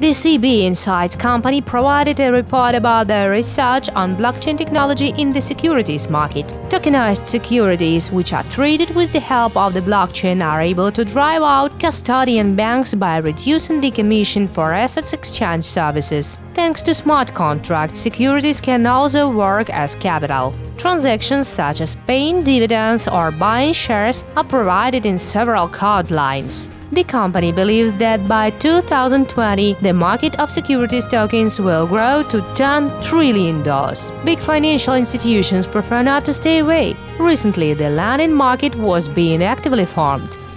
The CB Insights company provided a report about their research on blockchain technology in the securities market. Tokenized securities, which are traded with the help of the blockchain, are able to drive out custodian banks by reducing the commission for assets exchange services. Thanks to smart contracts, securities can also work as capital. Transactions such as paying dividends or buying shares are provided in several card lines. The company believes that by 2020, the market of securities tokens will grow to $10 trillion. Big financial institutions prefer not to stay away. Recently, the London market was being actively formed.